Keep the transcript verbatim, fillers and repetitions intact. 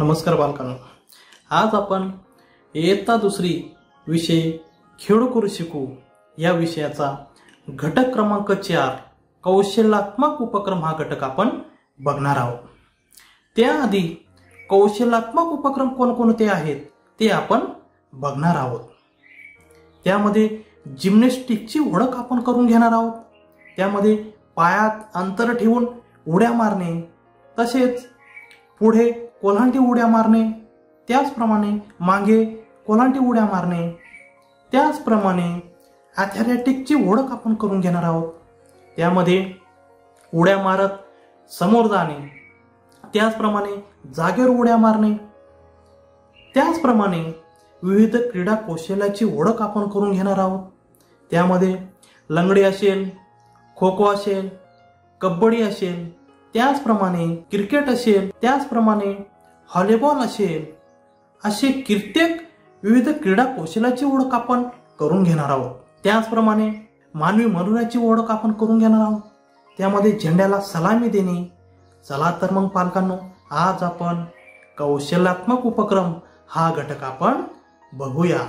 नमस्कार बालकांनो, आज आपण इयत्ता दुसरी विषय खेळू करू शिकू या विषयाचा घटक क्रमांक चार कौशल्यात्मक उपक्रम हा घटक आपण बघणार आहोत। त्याआधी कौशल्यात्मक उपक्रम कोणकोणते आहेत ते आपण बघणार आहोत। त्यामध्ये जिम्नॅस्टिकची ओळख आपण करून घेणार आहोत। त्यामध्ये पायात अंतर ठेवून उड्या मारणे, तसेच पुढे कोलांटी उड्या मारणे, त्याचप्रमाणे मागे कोलांटी उड्या मारणे, त्याचप्रमाणे ॲथलेटिकची ओळख आपण करून घेणार आहोत। त्यामध्ये उड्या मारत समोर जाणे, त्याचप्रमाणे जागेवर उड्या मारणे, त्याचप्रमाणे विविध क्रीडा कौशल्याची ओळख आपण करून घेणार आहोत। त्यामध्ये लंगडी असेल, खो खो असेल, कबड्डी असेल, त्याचप्रमाणे क्रिकेट असेल, त्याचप्रमाणे हॉलीबॉल असेल, असे कित्येक विविध क्रीडा कौशल्याची ओळख आपण करून घेणार आहोत। त्याचप्रमाणे मानवी मनुष्याची ओळख आपण करून घेणार आहोत। त्यामध्ये झेंड्याला सलामी देणे। चला तर मग पालकांनो, आज आपण कौशल्यात्मक उपक्रम हा घटक आपण बघूया।